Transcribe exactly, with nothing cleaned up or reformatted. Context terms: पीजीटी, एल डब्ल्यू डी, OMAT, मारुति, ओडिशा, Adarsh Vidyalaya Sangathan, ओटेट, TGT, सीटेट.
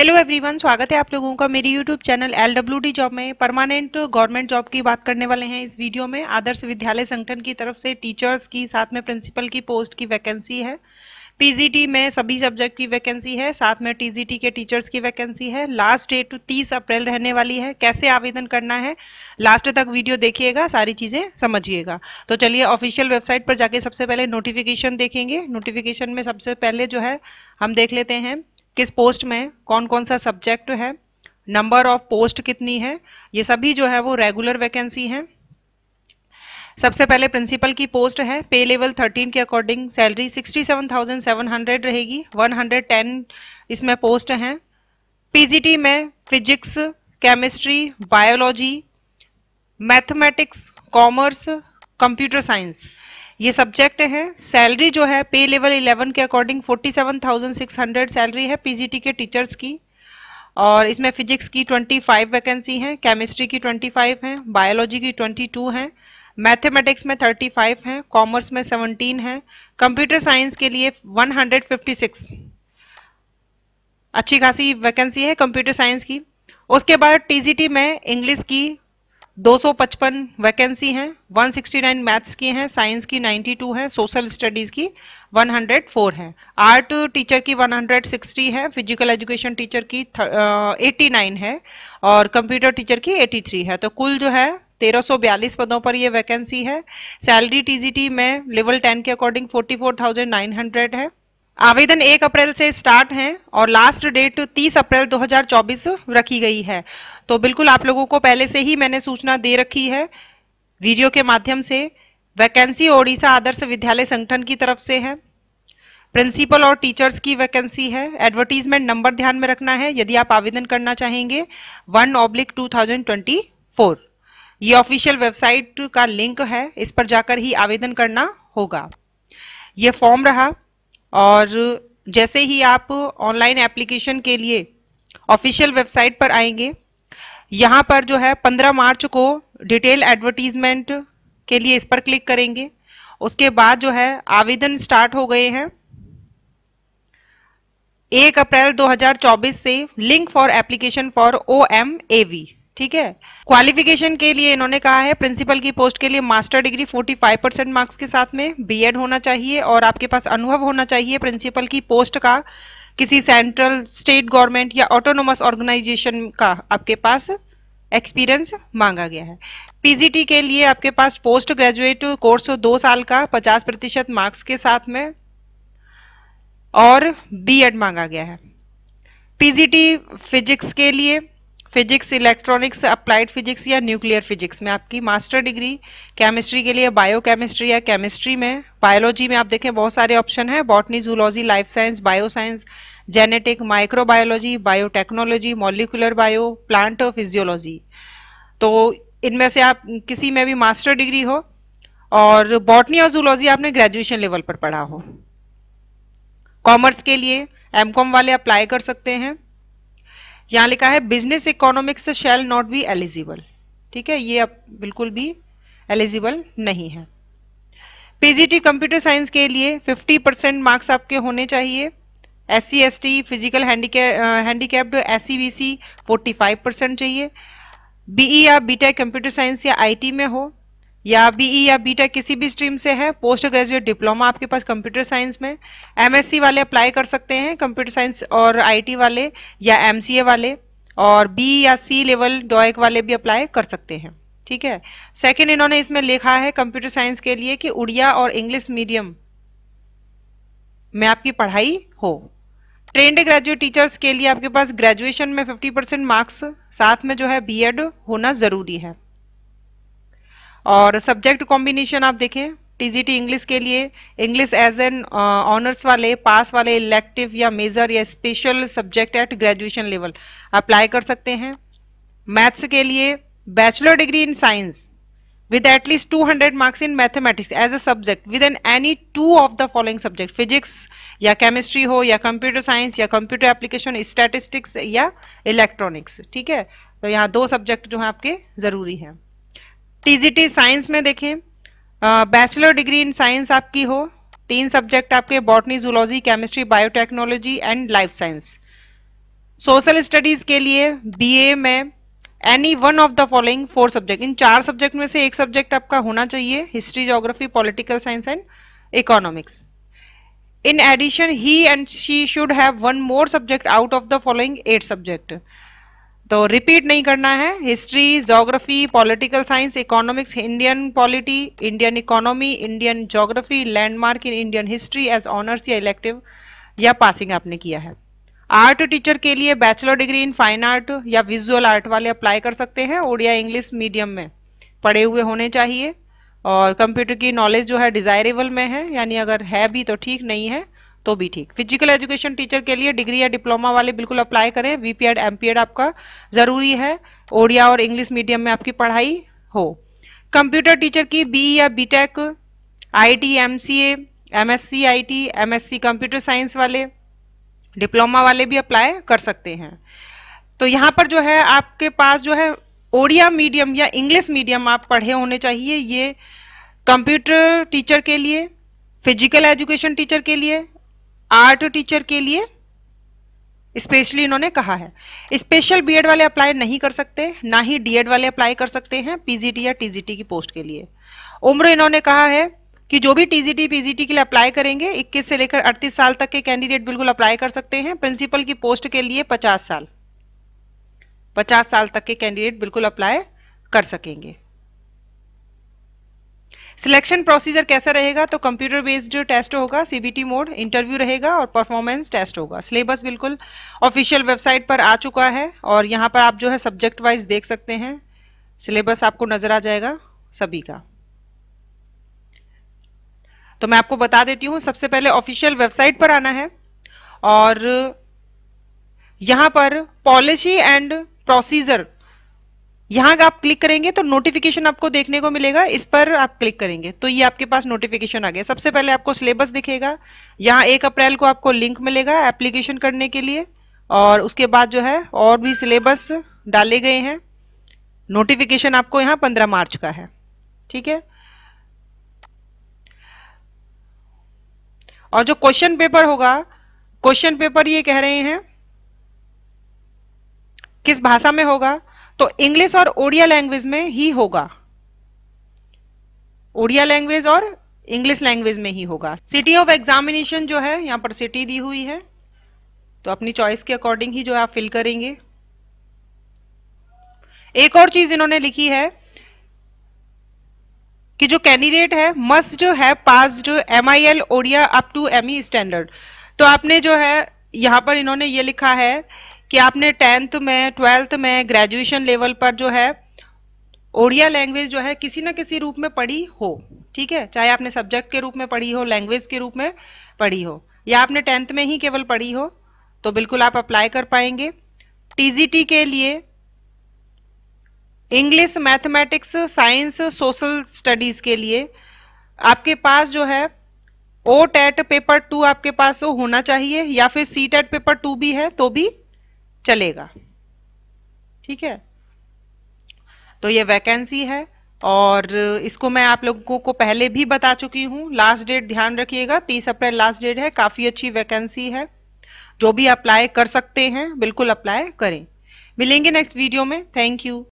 Hello everyone, स्वागत है आप लोगों का मेरी YouTube channel एल डब्ल्यू डी job में। परमानेंट गवर्नमेंट जॉब की बात करने वाले हैं इस वीडियो में। आदर्श विद्यालय संगठन की तरफ से टीचर्स की साथ में प्रिंसिपल की पोस्ट की वैकेंसी है। पीजीटी में सभी सब्जेक्ट की वैकेंसी है, साथ में टीजीटी के टीचर्स की वैकेंसी है। लास्ट डेट तीस अप्रैल रहने वाली है। कैसे आवेदन करना है लास्ट तक वीडियो देखिएगा, सारी चीज़ें समझिएगा। तो चलिए ऑफिशियल वेबसाइट पर जाके सबसे पहले नोटिफिकेशन देखेंगे। नोटिफिकेशन में सबसे पहले जो है हम देख लेते हैं किस पोस्ट में कौन कौन सा सब्जेक्ट है, नंबर ऑफ पोस्ट कितनी है। ये सभी जो है वो रेगुलर वैकेंसी हैं। सबसे पहले प्रिंसिपल की पोस्ट है। पे लेवल थर्टीन के अकॉर्डिंग सैलरी सड़सठ हज़ार सात सौ रहेगी। एक सौ दस इसमें पोस्ट हैं। पीजीटी में physics, chemistry, biology, mathematics, commerce, computer science ये सब्जेक्ट है। सैलरी जो है पे लेवल इलेवन के अकॉर्डिंग सैंतालीस हज़ार छह सौ सैलरी है पीजीटी के टीचर्स की। और इसमें फिजिक्स की पच्चीस वैकेंसी हैं, केमिस्ट्री की पच्चीस हैं, बायोलॉजी की बाईस हैं, मैथमेटिक्स में पैंतीस हैं, कॉमर्स में सत्रह हैं, कंप्यूटर साइंस के लिए एक सौ छप्पन अच्छी खासी वैकेंसी है कंप्यूटर साइंस की। उसके बाद टीजीटी में इंग्लिश की दो सौ पचपन वैकेंसी हैं, एक सौ उनहत्तर मैथ्स की हैं, साइंस की बानवे है, सोशल स्टडीज़ की एक सौ चार है, आर्ट टीचर की एक सौ साठ है, फिजिकल एजुकेशन टीचर की नवासी है और कंप्यूटर टीचर की तिरासी है। तो कुल जो है तेरह सौ बयालीस पदों पर ये वैकेंसी है। सैलरी टीजीटी में लेवल दस के अकॉर्डिंग चौवालीस हज़ार नौ सौ है। आवेदन एक अप्रैल से स्टार्ट हैं और लास्ट डेट तीस अप्रैल दो हज़ार चौबीस रखी गई है। तो बिल्कुल आप लोगों को पहले से ही मैंने सूचना दे रखी है वीडियो के माध्यम से। वैकेंसी ओडिशा आदर्श विद्यालय संगठन की तरफ से है। प्रिंसिपल और टीचर्स की वैकेंसी है। एडवर्टीजमेंट नंबर ध्यान में रखना है यदि आप आवेदन करना चाहेंगे, one oblique two thousand twenty four. ये ऑफिशियल वेबसाइट का लिंक है, इस पर जाकर ही आवेदन करना होगा। ये फॉर्म रहा और जैसे ही आप ऑनलाइन एप्लीकेशन के लिए ऑफिशियल वेबसाइट पर आएंगे, यहाँ पर जो है पंद्रह मार्च को डिटेल एडवर्टीजमेंट के लिए इस पर क्लिक करेंगे। उसके बाद जो है आवेदन स्टार्ट हो गए हैं। एक अप्रैल दो हज़ार चौबीस से link for application for O M A V, ठीक है। क्वालिफिकेशन के लिए इन्होंने कहा है प्रिंसिपल की पोस्ट के लिए मास्टर डिग्री पैंतालीस परसेंट मार्क्स के साथ में बीएड होना चाहिए और आपके पास अनुभव होना चाहिए प्रिंसिपल की पोस्ट का। किसी सेंट्रल, स्टेट गवर्नमेंट या ऑटोनोमस ऑर्गेनाइजेशन का आपके पास एक्सपीरियंस मांगा गया है। पीजीटी के लिए आपके पास पोस्ट ग्रेजुएट कोर्स दो साल का पचास प्रतिशत मार्क्स के साथ में और बीएड मांगा गया है। पीजीटी फिजिक्स के लिए फिजिक्स, इलेक्ट्रॉनिक्स, अप्लाइड फिजिक्स या न्यूक्लियर फिजिक्स में आपकी मास्टर डिग्री। केमिस्ट्री के लिए बायोकेमिस्ट्री या केमिस्ट्री में। बायोलॉजी में आप देखें बहुत सारे ऑप्शन हैं, botany, zoology, life science, bio science, genetic, microbiology, biotechnology, molecular bio, plant और फिजियोलॉजी। तो इनमें से आप किसी में भी मास्टर डिग्री हो और बॉटनी और जूलॉजी आपने ग्रेजुएशन लेवल पर पढ़ा हो। कॉमर्स के लिए एम कॉम वाले अप्लाई कर सकते हैं। यहाँ लिखा है business economics shall not be eligible, ठीक है, ये अब बिल्कुल भी एलिजिबल नहीं है। पीजीटी कंप्यूटर साइंस के लिए पचास परसेंट मार्क्स आपके होने चाहिए। SC, ST, physical handicapped, SC, BC पैंतालीस परसेंट चाहिए। बीई या बीटेक कंप्यूटर साइंस या आईटी में हो या बीई या बीटेक किसी भी स्ट्रीम से है। पोस्ट ग्रेजुएट डिप्लोमा आपके पास कंप्यूटर साइंस में। एमएससी वाले अप्लाई कर सकते हैं, कंप्यूटर साइंस और आईटी वाले या एमसीए वाले, और बी या सी लेवल डॉएक वाले भी अप्लाई कर सकते हैं, ठीक है। सेकंड इन्होंने इसमें लिखा है कंप्यूटर साइंस के लिए कि उड़िया और इंग्लिश मीडियम में आपकी पढ़ाई हो। ट्रेंड ग्रेजुएट टीचर्स के लिए आपके पास ग्रेजुएशन में फिफ्टी परसेंट मार्क्स, साथ में जो है बी एड होना जरूरी है। और सब्जेक्ट कॉम्बिनेशन आप देखें, टीजीटी इंग्लिश के लिए इंग्लिश एज एन ऑनर्स वाले, पास वाले, इलेक्टिव या मेजर या special subject at graduation level apply कर सकते हैं। मैथ्स के लिए bachelor degree in science with at least two hundred marks in mathematics as a subject with an any two of the following subject, physics या chemistry हो या computer science या computer application, statistics या इलेक्ट्रॉनिक्स, ठीक है। तो यहाँ दो सब्जेक्ट जो हैं आपके ज़रूरी हैं। टीजीटी साइंस में देखें बैचलर डिग्री इन साइंस आपकी हो, तीन सब्जेक्ट आपके botany, zoology, chemistry, biotechnology and life science, social studies के लिए बीए में any one of the following four subject, इन चार सब्जेक्ट में से एक सब्जेक्ट आपका होना चाहिए, history, geography, political science and economics. In addition he and she should have one more subject out of the following eight subject. तो repeat नहीं करना है, history, geography, political science, economics, Indian polity, Indian economy, Indian geography, landmark in Indian history as honours या elective या passing आपने किया है. Art teacher के लिए bachelor degree in fine art या विजुअल आर्ट वाले अप्लाई कर सकते हैं, ओडिया इंग्लिश मीडियम में पढ़े हुए होने चाहिए, और कंप्यूटर की नॉलेज जो है डिजायरेबल में है, यानी अगर है भी तो ठीक, नहीं है तो भी ठीक. फिजिकल एजुकेशन टीचर के लिए डिग्री या डिप्लोमा वाले बिल्कुल अप्लाई करें, वीपीएड एमपीएड आपका जरूरी है, ओडिया और इंग्लिश मीडियम में आपकी पढ़ाई हो. कंप्यूटर टीचर की बीई या BTech, IT, MCA, MSc IT, MSc computer science वाले डिप्लोमा वाले भी अप्लाई कर सकते हैं. तो यहाँ पर जो है आपके पास जो है ओडिया मीडियम या इंग्लिश मीडियम आप पढ़े होने चाहिए, ये कंप्यूटर टीचर के लिए, फिजिकल एजुकेशन टीचर के लिए, आर्ट टीचर के लिए स्पेशली इन्होंने कहा है. स्पेशल बीएड वाले अप्लाई नहीं कर सकते, ना ही डीएड वाले अप्लाई कर सकते हैं पीजीटी या टीजीटी की पोस्ट के लिए. उम्र इन्होंने कहा है कि जो भी टीजीटी पीजीटी के लिए अप्लाई करेंगे इक्कीस से लेकर अड़तीस साल तक के कैंडिडेट बिल्कुल अप्लाई कर सकते हैं. प्रिंसिपल की पोस्ट के लिए पचास साल पचास साल तक के कैंडिडेट बिल्कुल अप्लाई कर सकेंगे. सिलेक्शन प्रोसीजर कैसा रहेगा, तो कंप्यूटर बेस्ड टेस्ट होगा, सीबीटी मोड इंटरव्यू रहेगा और परफॉर्मेंस टेस्ट होगा. सिलेबस बिल्कुल ऑफिशियल वेबसाइट पर आ चुका है और यहाँ पर आप जो है सब्जेक्ट वाइज देख सकते हैं, सिलेबस आपको नजर आ जाएगा सभी का. तो मैं आपको बता देती हूँ, सबसे पहले ऑफिशियल वेबसाइट पर आना है और यहाँ पर पॉलिसी एंड प्रोसीजर, यहाँ आप क्लिक करेंगे तो नोटिफिकेशन आपको देखने को मिलेगा, इस पर आप क्लिक करेंगे तो ये आपके पास नोटिफिकेशन आ गया. सबसे पहले आपको सिलेबस दिखेगा, यहाँ एक अप्रैल को आपको लिंक मिलेगा एप्लीकेशन करने के लिए, और उसके बाद जो है और भी सिलेबस डाले गए हैं. नोटिफिकेशन आपको यहाँ पंद्रह मार्च का है, ठीक है. और जो क्वेश्चन पेपर होगा, क्वेश्चन पेपर ये कह रहे हैं किस भाषा में होगा, तो इंग्लिश और ओडिया लैंग्वेज में ही होगा, ओडिया लैंग्वेज और इंग्लिश लैंग्वेज में ही होगा. सिटी ऑफ एग्जामिनेशन जो है यहाँ पर सिटी दी हुई है, तो अपनी चॉइस के अकॉर्डिंग ही जो आप फिल करेंगे. एक और चीज इन्होंने लिखी है कि जो कैंडिडेट है मस्ट जो है पास जो MIL Odia up to ME standard. तो आपने जो है यहाँ पर इन्होंने ये लिखा है कि आपने टेंथ में, ट्वेल्थ में, ग्रेजुएशन लेवल पर जो है ओडिया लैंग्वेज जो है किसी ना किसी रूप में पढ़ी हो, ठीक है, चाहे आपने सब्जेक्ट के रूप में पढ़ी हो, लैंग्वेज के रूप में पढ़ी हो, या आपने टेंथ में ही केवल पढ़ी हो, तो बिल्कुल आप अप्लाई कर पाएंगे. टीजीटी के लिए English, mathematics, science, social studies के लिए आपके पास जो है ओटेट पेपर टू आपके पास हो होना चाहिए, या फिर सीटेट पेपर टू भी है तो भी चलेगा, ठीक है. तो ये वैकेंसी है और इसको मैं आप लोगों को पहले भी बता चुकी हूँ. लास्ट डेट ध्यान रखिएगा, तीस अप्रैल लास्ट डेट है. काफी अच्छी वैकेंसी है, जो भी अप्लाई कर सकते हैं बिल्कुल अप्लाई करें. मिलेंगे नेक्स्ट वीडियो में, थैंक यू.